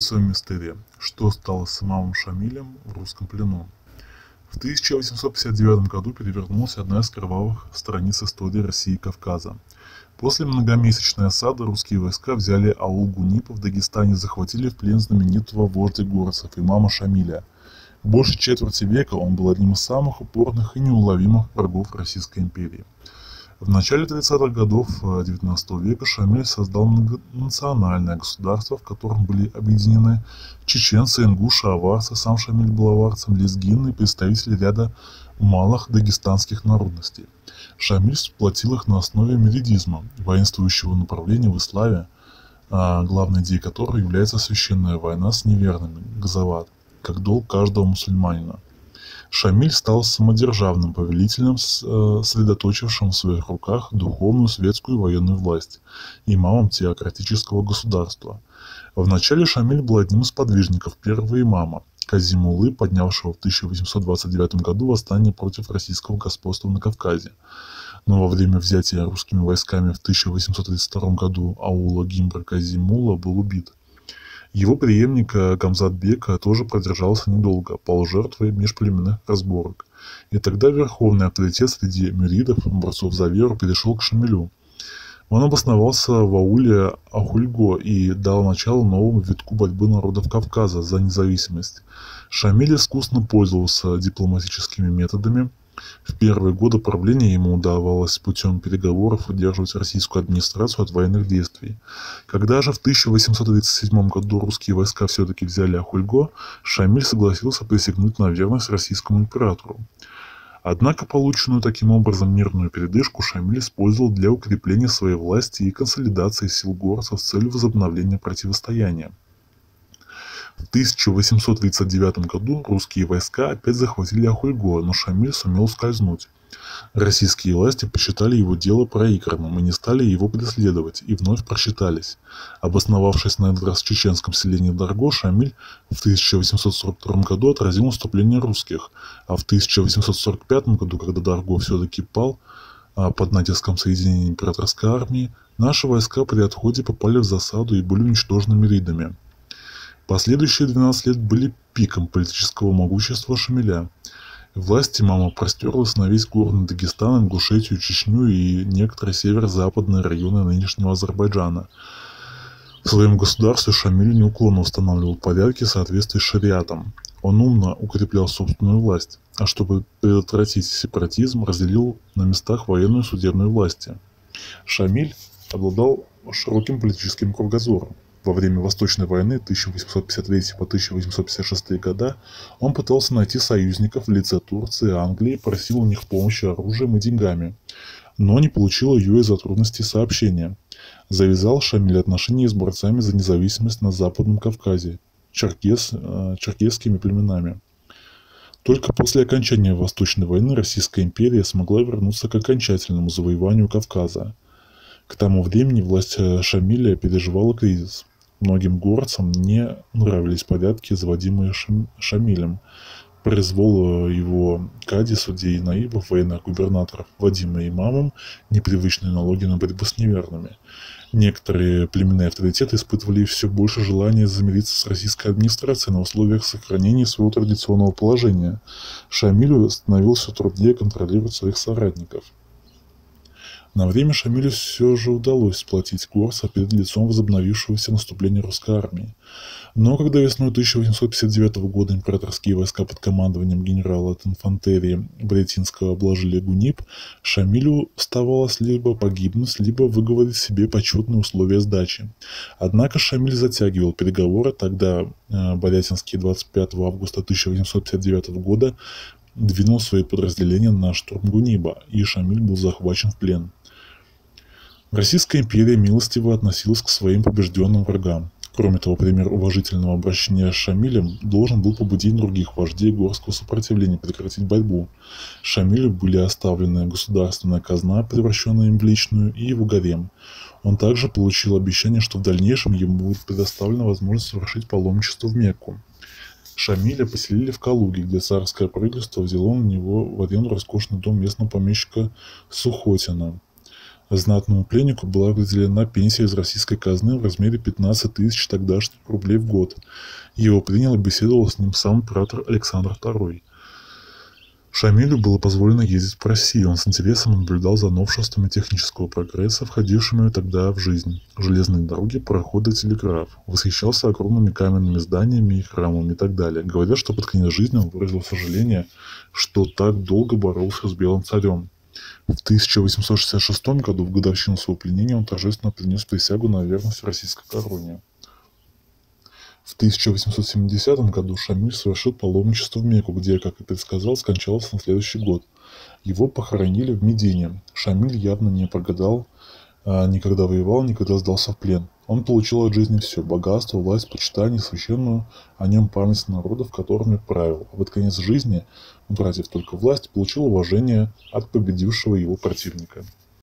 в своем монастыре, что стало с имамом Шамилем в русском плену. В 1859 году перевернулась одна из кровавых страниц истории России и Кавказа. После многомесячной осады русские войска взяли аул Гуниб в Дагестане и захватили в плен знаменитого вождя горцев, имама Шамиля. Больше четверти века он был одним из самых упорных и неуловимых врагов Российской империи. В начале 30-х годов XIX века Шамиль создал многонациональное государство, в котором были объединены чеченцы, ингуши, аварцы, сам Шамиль был аварцем, лезгины и представители ряда малых дагестанских народностей. Шамиль сплотил их на основе мюридизма, воинствующего направления в исламе, главной идеей которой является священная война с неверными, газават, как долг каждого мусульманина. Шамиль стал самодержавным повелителем, сосредоточившим в своих руках духовную, светскую и военную власть, имамом теократического государства. Вначале Шамиль был одним из подвижников первого имама, Кази-Муллы, поднявшего в 1829 году восстание против российского господства на Кавказе. Но во время взятия русскими войсками в 1832 году аула Гимбра Кази-Мулла был убит. Его преемник Гамзат Бека тоже продержался недолго, пал жертвой межплеменных разборок. И тогда верховный авторитет среди мюридов, борцов за веру, перешел к Шамилю. Он обосновался в ауле Ахульго и дал начало новому витку борьбы народов Кавказа за независимость. Шамиль искусно пользовался дипломатическими методами. В первые годы правления ему удавалось путем переговоров удерживать российскую администрацию от военных действий. Когда же в 1837 году русские войска все-таки взяли Ахульго, Шамиль согласился присягнуть на верность российскому императору. Однако полученную таким образом мирную передышку Шамиль использовал для укрепления своей власти и консолидации сил горцев с целью возобновления противостояния. В 1839 году русские войска опять захватили Ахульго, но Шамиль сумел ускользнуть. Российские власти посчитали его дело проигранным и не стали его преследовать, и вновь просчитались. Обосновавшись на этот раз в чеченском селении Дарго, Шамиль в 1842 году отразил наступление русских, а в 1845 году, когда Дарго все-таки пал под натиском соединения императорской армии, наши войска при отходе попали в засаду и были уничтожены мюридами. Последующие 12 лет были пиком политического могущества Шамиля. Власть имама простерлась на весь горный Дагестан, Ингушетию, Чечню и некоторые северо-западные районы нынешнего Азербайджана. В своем государстве Шамиль неуклонно устанавливал порядки в соответствии с шариатом. Он умно укреплял собственную власть, а чтобы предотвратить сепаратизм, разделил на местах военную и судебную власти. Шамиль обладал широким политическим кругозором. Во время Восточной войны 1853 по 1856 года он пытался найти союзников в лице Турции и Англии, просил у них помощи оружием и деньгами, но не получил ее из-за трудностей сообщения. Завязал Шамиль отношения с борцами за независимость на Западном Кавказе, черкесскими племенами. Только после окончания Восточной войны Российская империя смогла вернуться к окончательному завоеванию Кавказа. К тому времени власть Шамиля переживала кризис. Многим горцам не нравились порядки, заводимые Шамилем. Произвол его кади, судей, наибов, военных губернаторов, вводимые имамом, непривычные налоги на борьбу с неверными. Некоторые племенные авторитеты испытывали все больше желания замириться с российской администрацией на условиях сохранения своего традиционного положения. Шамилю становилось все труднее контролировать своих соратников. На время Шамилю все же удалось сплотить горцев перед лицом возобновившегося наступления русской армии. Но когда весной 1859 года императорские войска под командованием генерала от инфантерии Барятинского обложили Гуниб, Шамилю оставалось либо погибнуть, либо выговорить себе почетные условия сдачи. Однако Шамиль затягивал переговоры, тогда Барятинский 25 августа 1859 года двинул свои подразделения на штурм Гуниба, и Шамиль был захвачен в плен. Российская империя милостиво относилась к своим побежденным врагам. Кроме того, пример уважительного обращения с Шамилем должен был побудить других вождей горского сопротивления прекратить борьбу. Шамилю были оставлены государственная казна, превращенная им в личную, и его гарем. Он также получил обещание, что в дальнейшем ему будет предоставлена возможность совершить паломничество в Мекку. Шамиля поселили в Калуге, где царское правительство взяло на него в аренду роскошный дом местного помещика Сухотина. Знатному пленнику была выделена пенсия из российской казны в размере 15 тысяч тогдашних рублей в год. Его принял и беседовал с ним сам император Александр II. Шамилю было позволено ездить по России, он с интересом наблюдал за новшествами технического прогресса, входившими тогда в жизнь. Железные дороги, пароходы, телеграф. Восхищался огромными каменными зданиями и храмами и так далее. Говорят, что под конец жизни он выразил сожаление, что так долго боролся с белым царем. В 1866 году, в годовщину своего пленения, он торжественно принес присягу на верность российской короне. В 1870 году Шамиль совершил паломничество в Мекку, где, как и предсказал, скончался на следующий год. Его похоронили в Медине. Шамиль явно не прогадал, никогда воевал, никогда сдался в плен. Он получил от жизни все – богатство, власть, почитание, священную, о нем память народов, которыми правил. А под конец жизни, утратив только власть, получил уважение от победившего его противника.